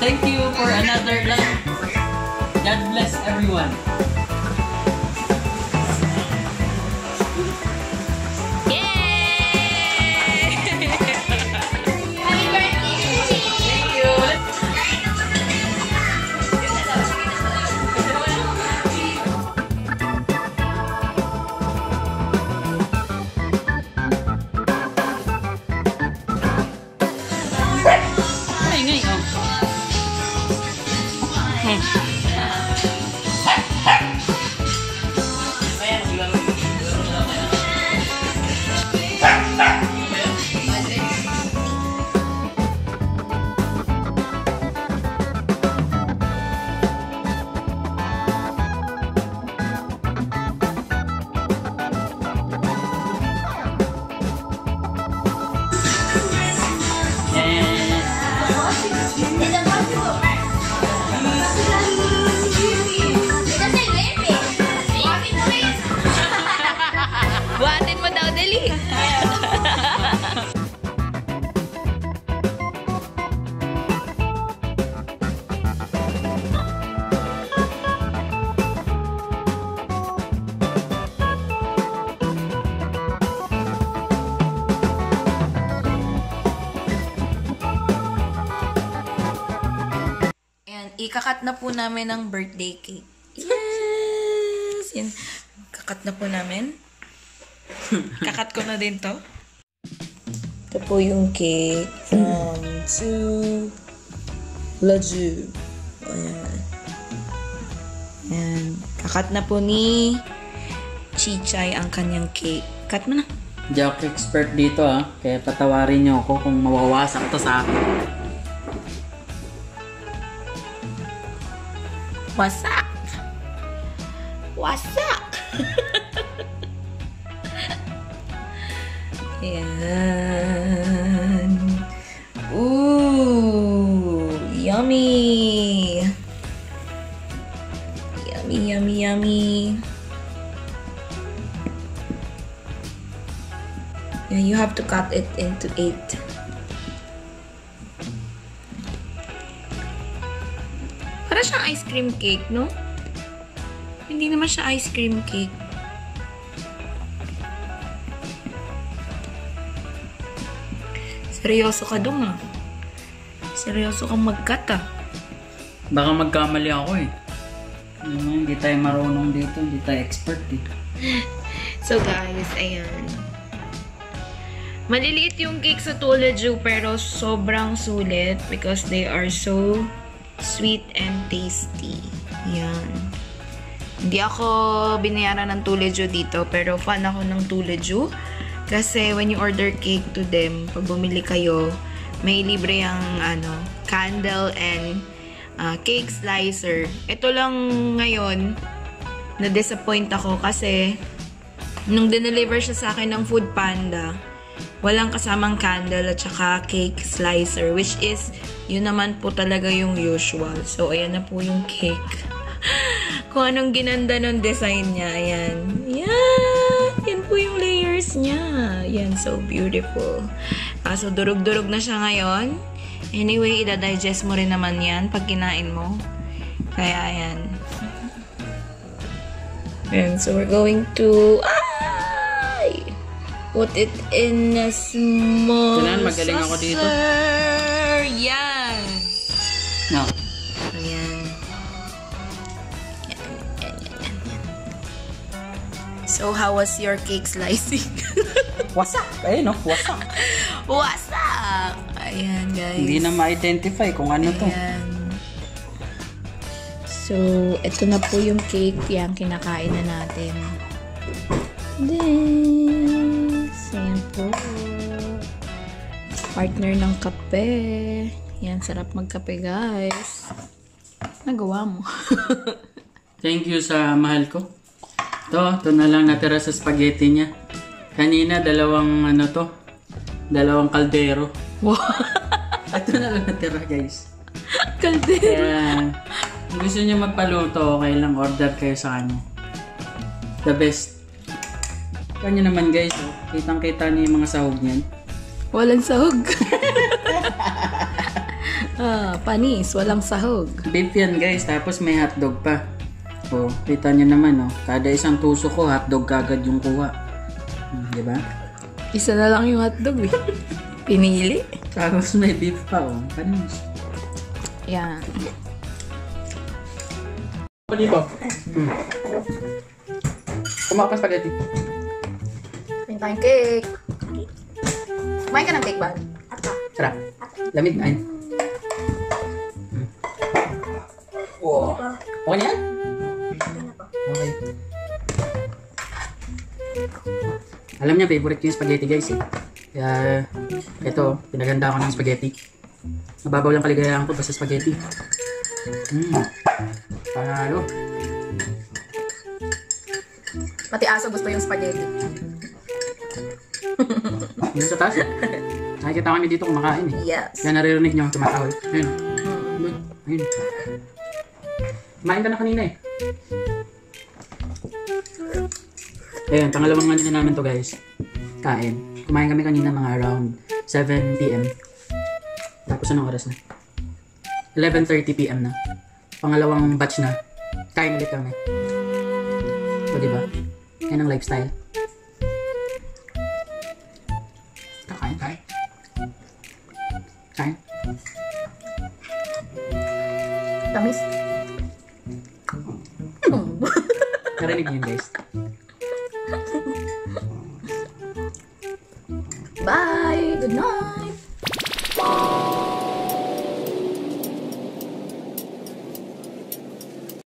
Thank you for another life. God bless everyone. Ikakat na po namin ng birthday cake. Yes! Yan. Kakat na po namin. Kakat ko na din to. Ito po yung cake from to Laju. Ayan. Ayan. Kakat na po ni Chichay ang kanyang cake. Cut mo na. Hindi ako expert dito ah. Kaya patawarin niyo ako kung mawawasak to sa akin. Wasak! Wasak! Ayan. Ooh! Yummy! Yummy, yummy, yummy. Yeah, you have to cut it into 8. Para siyang ice cream cake, no? Hindi naman siya ice cream cake. Seryoso ka dun, ah. Seryoso kang mag-cut, ah. Baka magkamali ako, eh. Hindi tayo marunong dito. Hindi tayo expert, eh. So, guys, ayan. Maliliit yung cake sa Tulaju, pero sobrang sulit because they are so sweet and tasty. Yan. Hindi ako binayaran ng Tulaju dito, pero fan ako ng Tulaju. Kasi when you order cake to them, pag bumili kayo, may libre yung ano, candle and cake slicer. Ito lang ngayon, na-disappoint ako kasi nung dineliver siya sa akin ng Food Panda, walang kasamang candle at saka cake slicer, which is yun naman po talaga yung usual. So, ayan na po yung cake. Kung anong ginanda ng design niya. Ayan. Ayan. Yan po yung layers niya. Ayan. So beautiful. Kaso, durog-durog na siya ngayon. Anyway, ida-digest mo rin naman yan pag kinain mo. Kaya, ayan. And so, we're going to... Ay! Put it in a small saucer. Yan. No. Ayan. Yan. So, how was your cake slicing? Wasak. Ayun, no? Wasak. Wasak. Ayan, guys. Hindi na ma-identify kung ano to. Ayan. So, ito na po yung cake yung kinakain na natin. Then, ayan po. Partner ng kape. Ayan, sarap magkape, guys. Nagawa mo. Thank you sa mahal ko. Ito na lang natira sa spaghetti niya. Kanina, dalawang kaldero. Wow. Ito na lang natira, guys. Kaldero. Kaya, gusto niyo magpaluto, okay lang, order kayo sa kanya. The best. Kanya naman guys, oh. Kitang-kita niyo yung mga sahog niyan. Walang sahog. Panis, walang sahog. Beef yan guys, tapos may hotdog pa. Oh, kita niyo naman, oh. Kada isang tuso ko, hotdog kagad yung kuha. Diba? Isa na lang yung hotdog eh. Pinili. Tapos may beef pa, oh. Panis. Yan. Panibaw. Kumakas spaghetti. Kain cake. Kumain ka ng cake ba? Sarap. Lamig na yun. Wow. Okay na yan? Okay. Alam niya, favorite yung spaghetti guys eh. Kaya, ito, pinaganda ako ng spaghetti. Mababaw lang kaligayahan ko basta spaghetti. Panalo. Pati aso gusto yung spaghetti. Dito sa taas. Nakikita kami dito kumakain eh. Yes. Yan, naririnig nyo ang tumatawag. Ayun. Ayun. Kumain ka na kanina eh. Ayun, pangalawang kanina namin to guys. Kain. Kumain kami kanina mga around 7 PM. Tapos anong oras na? 11:30 PM na. Pangalawang batch na. Kain ulit kami. So diba? Yan ang lifestyle. Kain. Tamis. Narinig niyo guys. Bye! Good night!